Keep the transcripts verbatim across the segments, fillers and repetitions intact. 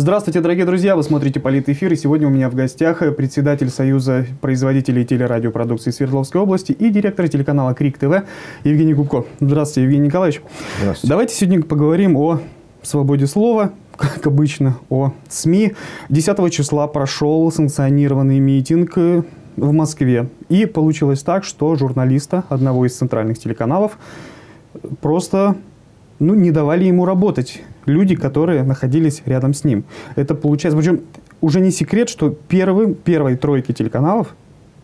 Здравствуйте, дорогие друзья! Вы смотрите «Политэфир», и сегодня у меня в гостях председатель Союза производителей телерадиопродукции Свердловской области и директор телеканала КРИК-ТВ Евгений Кубко. Здравствуйте, Евгений Николаевич. Здравствуйте. Давайте сегодня поговорим о свободе слова, как обычно, о СМИ. десятого числа прошел санкционированный митинг в Москве. И получилось так, что журналиста одного из центральных телеканалов просто... ну, не давали ему работать люди, которые находились рядом с ним. Это получается, причем уже не секрет, что первым, первой тройке телеканалов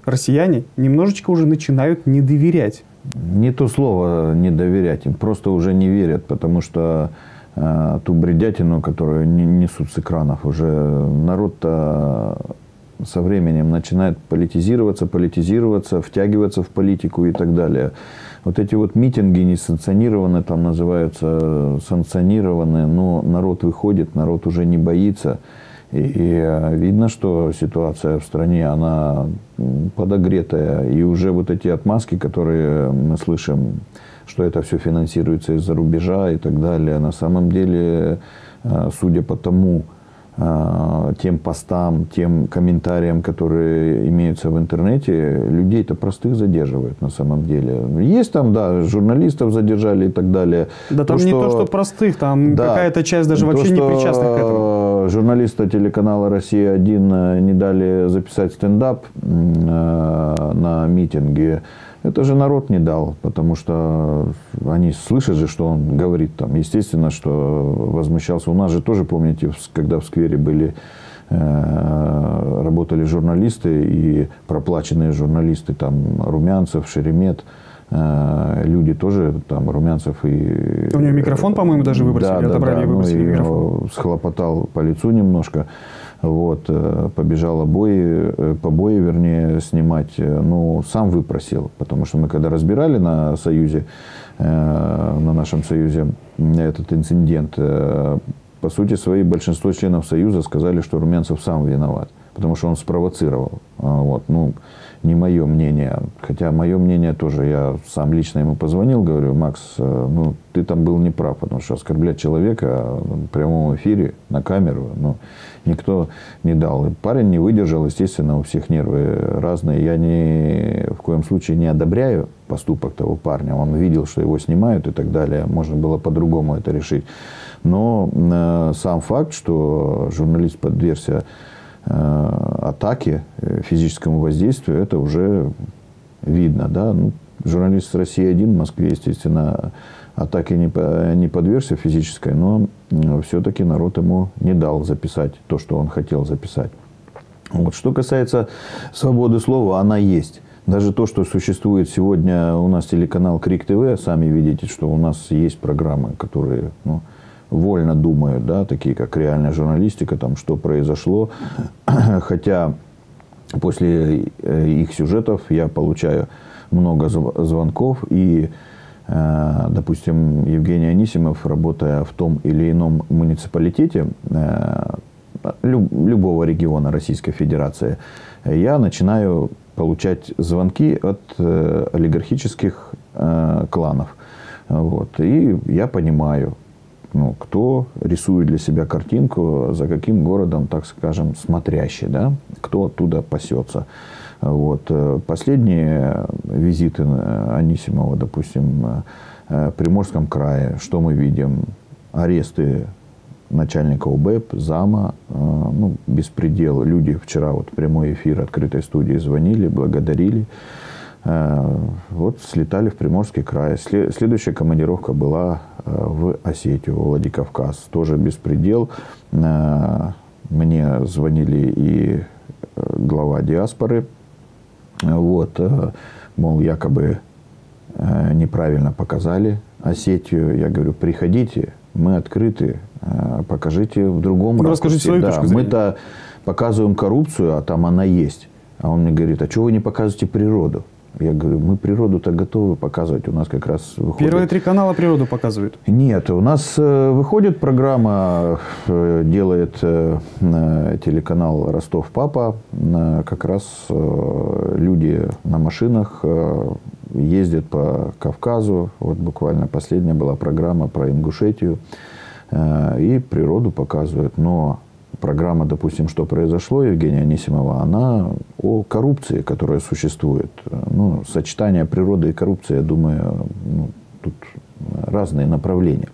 россияне немножечко уже начинают не доверять. Не то слово не доверять, им просто уже не верят, потому что э, ту бредятину, которую несут с экранов, уже народ-то со временем начинает политизироваться, политизироваться, втягиваться в политику и так далее. Вот эти вот митинги несанкционированные, там называются санкционированные, но народ выходит, народ уже не боится. И, и видно, что ситуация в стране, она подогретая. И уже вот эти отмазки, которые мы слышим, что это все финансируется из-за рубежа и так далее, на самом деле, судя по тому, тем постам, тем комментариям, которые имеются в интернете, людей-то простых задерживают на самом деле. Есть там, да, журналистов задержали и так далее. Да там то, не что... то, что простых, там да, какая-то часть даже то, вообще не причастных к этому. Журналиста телеканала «Россия один» не дали записать стендап на митинге. Это же народ не дал, потому что они слышат же, что он говорит там. Естественно, что возмущался. У нас же тоже, помните, когда в сквере были, работали журналисты и проплаченные журналисты, там Румянцев, Шеремет. Люди тоже, там, Румянцев и... У него микрофон, по-моему, даже выбросили, да, да, отобрали, да, и выбросили, ну, микрофон. Схлопотал по лицу немножко, вот, побежал обои, побои, вернее, снимать, ну, сам выпросил, потому что мы когда разбирали на Союзе, на нашем Союзе этот инцидент, по сути своей большинство членов Союза сказали, что Румянцев сам виноват, потому что он спровоцировал, вот, ну... Не мое мнение, хотя мое мнение тоже, я сам лично ему позвонил, говорю: Макс, ну ты там был неправ, потому что оскорблять человека в прямом эфире, на камеру, ну, никто не дал. И парень не выдержал, естественно, у всех нервы разные, я ни в коем случае не одобряю поступок того парня, он видел, что его снимают и так далее, можно было по-другому это решить, но э, сам факт, что журналист подвергся атаки, физическому воздействию, это уже видно. Да? Ну, журналист «Россия один» в Москве, естественно, атаки не, не подвергся физической, но все-таки народ ему не дал записать то, что он хотел записать. Вот. Что касается свободы слова, она есть. Даже то, что существует сегодня у нас телеканал КРИК-ТВ, сами видите, что у нас есть программы, которые... Ну, вольно думают, да, такие как реальная журналистика, там, что произошло. Хотя после их сюжетов я получаю много звонков. И, допустим, Евгений Анисимов, работая в том или ином муниципалитете любого региона Российской Федерации, я начинаю получать звонки от олигархических кланов. Вот. И я понимаю, ну, кто рисует для себя картинку, за каким городом, так скажем, смотрящий, да? Кто оттуда пасется. Вот. Последние визиты Анисимова, допустим, в Приморском крае, что мы видим? Аресты начальника УБЭП, зама, ну, беспредел. Люди вчера вот прямой эфир открытой студии звонили, благодарили. Вот слетали в Приморский край. Следующая командировка была в Осетию, в Владикавказ. Тоже беспредел. Мне звонили и глава диаспоры. Вот. Мол, якобы неправильно показали Осетию. Я говорю: приходите, мы открыты, покажите в другом ракурсе. Расскажите свою точку зрения. Мы-то показываем коррупцию, а там она есть. А он мне говорит: а чего вы не показываете природу? Я говорю: мы природу-то готовы показывать. У нас как раз выходит... Первые три канала природу показывают? Нет, у нас выходит программа, делает телеканал «Ростов-Папа». Как раз люди на машинах ездят по Кавказу. Вот буквально последняя была программа про Ингушетию. И природу показывают. Но программа, допустим, «Что произошло» Евгения Анисимова, она о коррупции, которая существует. Ну, сочетание природы и коррупции, я думаю, ну, тут разные направления.